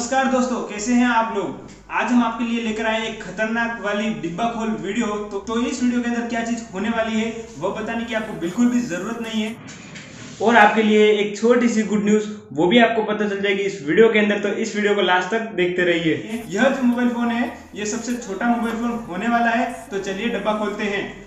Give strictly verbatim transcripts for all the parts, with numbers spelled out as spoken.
नमस्कार दोस्तों, कैसे हैं आप लोग। आज हम आपके लिए लेकर आए एक खतरनाक वाली डिब्बा खोल वीडियो। तो, तो इस वीडियो के अंदर क्या चीज होने वाली है वो बताने की आपको बिल्कुल भी जरूरत नहीं है, और आपके लिए एक छोटी सी गुड न्यूज वो भी आपको पता चल जाएगी इस वीडियो के अंदर। तो इस वीडियो को लास्ट तक देखते रहिए। यह जो मोबाइल फोन है ये सबसे छोटा मोबाइल फोन होने वाला है। तो चलिए डब्बा खोलते हैं।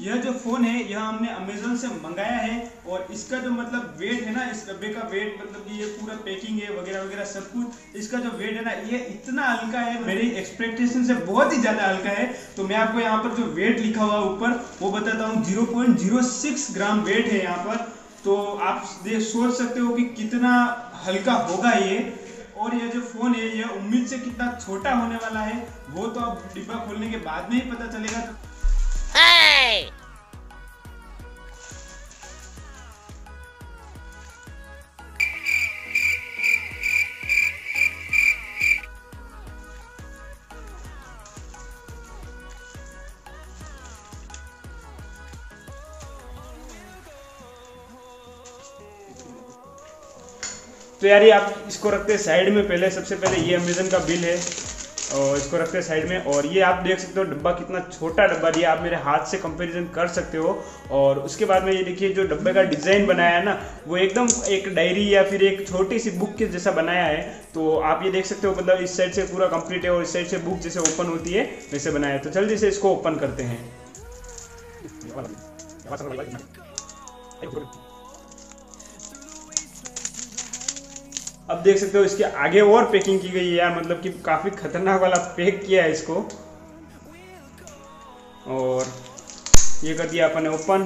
यह जो फोन है यह हमने अमेजोन से मंगाया है, और इसका जो मतलब वेट है ना, इस डब्बे का वेट मतलब कि ये पूरा पैकिंग है वगैरह वगैरह सब कुछ, इसका जो वेट है ना ये इतना हल्का है, मेरी एक्सपेक्टेशन से बहुत ही ज़्यादा हल्का है। तो मैं आपको यहाँ पर जो वेट लिखा हुआ ऊपर वो बताता हूँ, zero point zero six gram weight है यहाँ पर। तो आप देख सोच सकते हो कि कितना हल्का होगा ये, और यह जो फ़ोन है यह उम्मीद से कितना छोटा होने वाला है वो तो आप डिब्बा खोलने के बाद में ही पता चलेगा। hey! तो यार ये आप इसको रखते हैं साइड में। पहले सबसे पहले ये अमेज़न का बिल है और इसको रखते हैं साइड में। और ये आप देख सकते हो डब्बा कितना छोटा डब्बा दिया, आप मेरे हाथ से कंपैरिजन कर सकते हो। और उसके बाद में ये देखिए जो डब्बे का डिज़ाइन बनाया है ना वो एकदम एक डायरी या फिर एक छोटी सी बुक के जैसा बनाया है। तो आप ये देख सकते हो, मतलब इस साइड से पूरा कंप्लीट है और इस साइड से बुक जैसे ओपन होती है वैसे बनाया है। तो जल्दी से इसको ओपन करते हैं। अब देख सकते हो इसके आगे और पैकिंग की गई है यार, मतलब कि काफ़ी खतरनाक वाला पैक किया है इसको। और ये कर दिया अपन ओपन।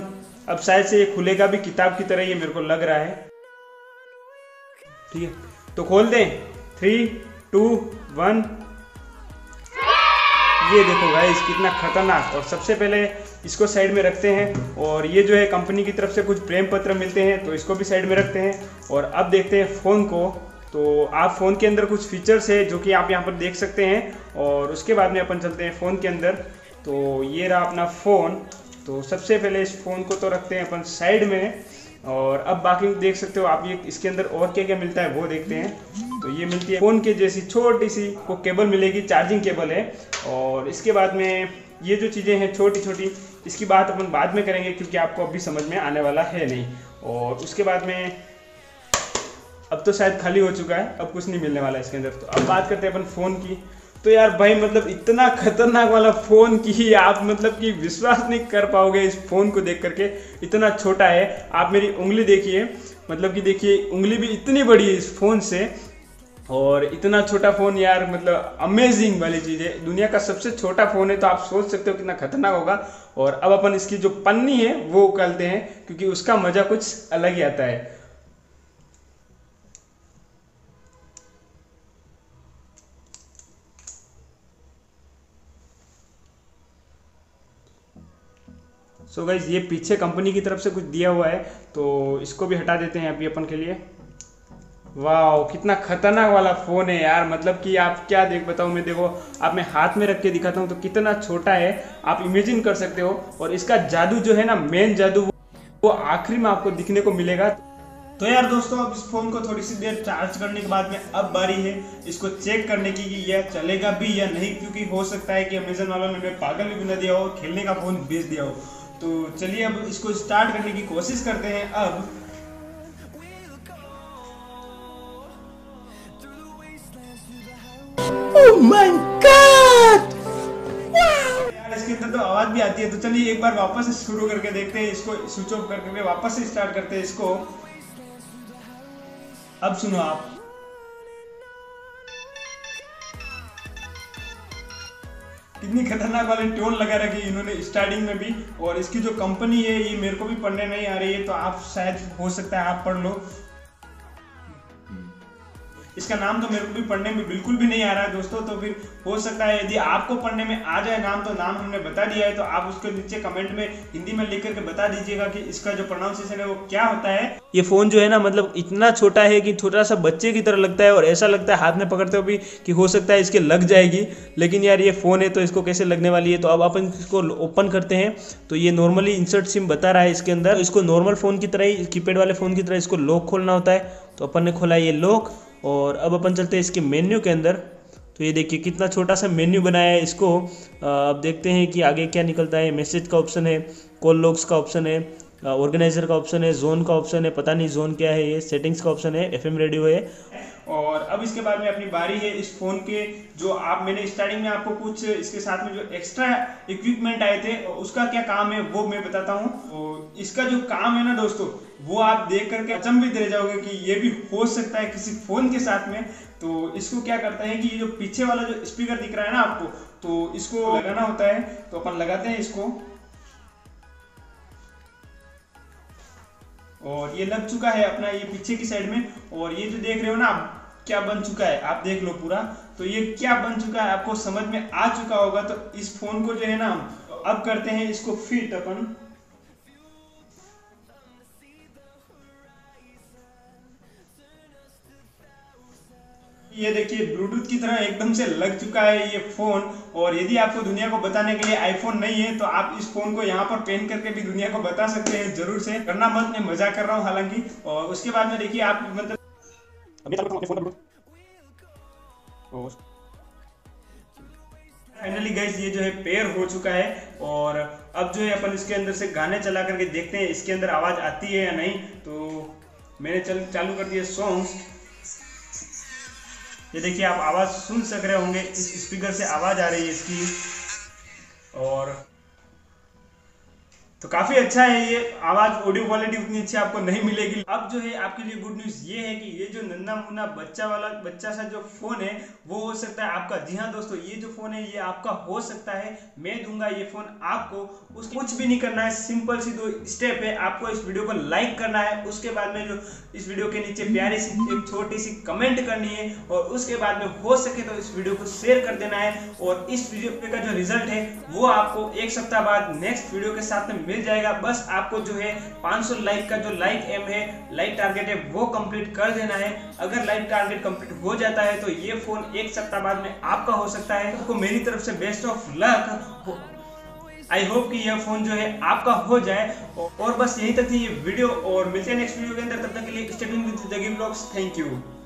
अब शायद से ये खुलेगा भी किताब की तरह, ये मेरे को लग रहा है। ठीक है तो खोल दें। Three two one. ये देखो गाइस कितना खतरनाक। और सबसे पहले इसको साइड में रखते हैं। और ये जो है कंपनी की तरफ से कुछ प्रेम पत्र मिलते हैं तो इसको भी साइड में रखते हैं। और अब देखते हैं फ़ोन को। तो आप फ़ोन के अंदर कुछ फीचर्स है जो कि आप यहाँ पर देख सकते हैं, और उसके बाद में अपन चलते हैं फ़ोन के अंदर। तो ये रहा अपना फ़ोन। तो सबसे पहले इस फ़ोन को तो रखते हैं अपन साइड में। और अब बाकी देख सकते हो आप, ये इसके अंदर और क्या क्या मिलता है वो देखते हैं। तो ये मिलती है फ़ोन के जैसी छोटी सी को केबल मिलेगी, चार्जिंग केबल है। और इसके बाद में ये जो चीज़ें हैं छोटी छोटी, इसकी बात अपन बाद में करेंगे क्योंकि आपको अभी समझ में आने वाला है नहीं। और उसके बाद में अब तो शायद खाली हो चुका है, अब कुछ नहीं मिलने वाला इसके अंदर। तो अब बात करते हैं अपन फ़ोन की। तो यार भाई मतलब इतना खतरनाक वाला फ़ोन की आप मतलब कि विश्वास नहीं कर पाओगे इस फ़ोन को देख करके, इतना छोटा है। आप मेरी उंगली देखिए, मतलब कि देखिए उंगली भी इतनी बड़ी है इस फ़ोन से, और इतना छोटा फ़ोन यार मतलब अमेजिंग वाली चीज़ है। दुनिया का सबसे छोटा फ़ोन है तो आप सोच सकते हो कितना खतरनाक होगा। और अब अपन इसकी जो पन्नी है वो उखालते हैं क्योंकि उसका मज़ा कुछ अलग ही आता है। सो so गाइज ये पीछे कंपनी की तरफ से कुछ दिया हुआ है तो इसको भी हटा देते हैं अभी अपन के लिए। वाह कितना खतरनाक वाला फ़ोन है यार, मतलब कि आप क्या देख बताऊं मैं। देखो आप मैं हाथ में रख के दिखाता हूं तो कितना छोटा है, आप इमेजिन कर सकते हो। और इसका जादू जो है ना, मेन जादू वो आखिरी में आपको दिखने को मिलेगा। तो यार दोस्तों अब इस फ़ोन को थोड़ी सी देर चार्ज करने के बाद में अब बारी है इसको चेक करने की कि यह चलेगा भी या नहीं, क्योंकि हो सकता है कि अमेज़न वालों ने मैं पागल भी बना दिया हो, खेलने का फ़ोन बेच दिया हो। तो चलिए अब इसको स्टार्ट करने की कोशिश करते हैं। अब Oh my God! यार इसके अंदर तो आवाज भी आती है। तो चलिए एक बार वापस से शुरू करके देखते हैं इसको, स्विच ऑफ करके वापस से स्टार्ट करते हैं इसको। अब सुनो आप, कितनी खतरनाक वाली टोन लगा रखी है इन्होंने स्टार्टिंग में भी। और इसकी जो कंपनी है ये मेरे को भी पढ़ने नहीं आ रही है, तो आप शायद हो सकता है आप पढ़ लो। इसका नाम तो मेरे को भी पढ़ने में बिल्कुल भी नहीं आ रहा है दोस्तों। तो फिर हो सकता है यदि आपको पढ़ने में आ जाए नाम, तो नाम हमने बता दिया है, तो आप उसके नीचे कमेंट में हिंदी में लिख करके बता दीजिएगा कि इसका जो प्रोनाउंसिएशन है वो क्या होता है। ये फोन जो है ना, मतलब इतना छोटा है कि छोटा सा बच्चे की तरह लगता है, और ऐसा लगता है हाथ में पकड़ते हुए भी कि हो सकता है इसके लग जाएगी, लेकिन यार ये फ़ोन है तो इसको कैसे लगने वाली है। तो अब अपन इसको ओपन करते हैं, तो ये नॉर्मली इंसर्ट सिम बता रहा है इसके अंदर। इसको नॉर्मल फ़ोन की तरह ही, कीपैड वाले फ़ोन की तरह इसको लॉक खोलना होता है। तो अपन ने खोला ये लॉक, और अब अपन चलते हैं इसके मेन्यू के अंदर। तो ये देखिए कितना छोटा सा मेन्यू बनाया है इसको। अब देखते हैं कि आगे क्या निकलता है। मैसेज का ऑप्शन है, कॉल लॉग्स का ऑप्शन है, ऑर्गेनाइजर का ऑप्शन है, जोन का ऑप्शन है, पता नहीं जोन क्या है, ये सेटिंग्स का ऑप्शन है, एफएम रेडियो है। और अब इसके बाद में अपनी बारी है इस फ़ोन के, जो आप मैंने स्टार्टिंग में आपको कुछ इसके साथ में जो एक्स्ट्रा इक्विपमेंट आए थे उसका क्या काम है वो मैं बताता हूँ। इसका जो काम है ना दोस्तों, वो आप देख करके अचंभित रह जाओगे कि ये भी हो सकता है किसी फ़ोन के साथ में। तो इसको क्या करता है कि ये जो पीछे वाला जो स्पीकर दिख रहा है ना आपको, तो इसको लगाना होता है। तो अपन लगाते हैं इसको, और ये लग चुका है अपना ये पीछे की साइड में। और ये जो देख रहे हो ना आप क्या बन चुका है, आप देख लो पूरा, तो ये क्या बन चुका है आपको समझ में आ चुका होगा। तो इस फोन को जो है ना, अब करते हैं इसको फिट अपन। ये देखिए ब्लूटूथ की तरह एकदम से लग चुका है ये फ़ोन। और यदि आपको दुनिया को बताने के लिए आईफोन नहीं है, तो आप इस फ़ोन को यहाँ पर पहन करके भी दुनिया को बता सकते हैं, जरूर से करना मत, मैं मजा कर रहा हूँ हालांकि। और उसके बाद में देखिए आप मतलब फाइनली गाइस ये जो है पेयर हो चुका है। और अब जो है अपन इसके अंदर से गाने चला करके देखते हैं इसके अंदर आवाज़ आती है या नहीं। तो मैंने चल चालू कर दिया सॉन्ग्स। ये देखिए आप आवाज़ सुन सक रहे होंगे, इस स्पीकर से आवाज़ आ रही है इसकी। और तो काफ़ी अच्छा है ये आवाज़, ऑडियो क्वालिटी उतनी अच्छी आपको नहीं मिलेगी। अब जो है आपके लिए गुड न्यूज़ ये है कि ये जो नन्ना मुन्ना बच्चा वाला बच्चा सा जो फ़ोन है वो हो सकता है आपका। जी हाँ दोस्तों, ये जो फ़ोन है ये आपका हो सकता है। मैं दूंगा ये फ़ोन आपको, उसको कुछ भी नहीं करना है, सिंपल सी दो स्टेप है। आपको इस वीडियो को लाइक करना है, उसके बाद में जो इस वीडियो के नीचे प्यारी सी एक छोटी सी कमेंट करनी है, और उसके बाद में हो सके तो इस वीडियो को शेयर कर देना है। और इस वीडियो का जो रिजल्ट है वो आपको एक सप्ताह बाद नेक्स्ट वीडियो के साथ में मिल जाएगा। बस आपको जो है पाँच सौ लाइक का जो लाइक एम है, लाइक टारगेट है, वो कंप्लीट कर देना है। अगर लाइक टारगेट कंप्लीट हो जाता है तो ये फोन एक सप्ताह बाद में आपका हो सकता है। आपको मेरी तरफ से best of luck. I hope कि यह फोन जो है आपका हो जाए। और बस यही तक थी ये वीडियो, और मिलते हैं नेक्स्ट वीडियो के अंदर। तब तक के लिए stay tuned with the give blogs. Thank you.